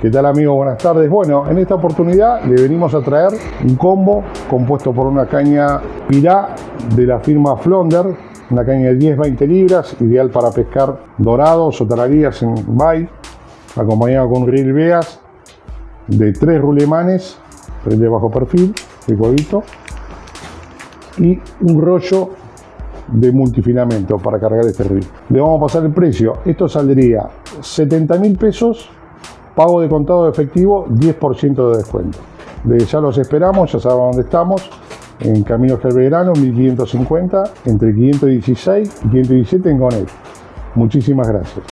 ¿Qué tal, amigo? Buenas tardes. Bueno, en esta oportunidad le venimos a traer un combo compuesto por una caña pirá de la firma Flonder, una caña de 10-20 libras, ideal para pescar dorados o talarías en bay, acompañado con un reel Beas de 3 rulemanes, de bajo perfil, de codito, y un rollo de multifilamento para cargar este reel. Le vamos a pasar el precio. Esto saldría 70.000 pesos. Pago de contado de efectivo, 10% de descuento. Desde ya los esperamos, ya saben dónde estamos, en Camino GRAL Belgrano, 1550, entre 516 y 517 en GONNET. Muchísimas gracias.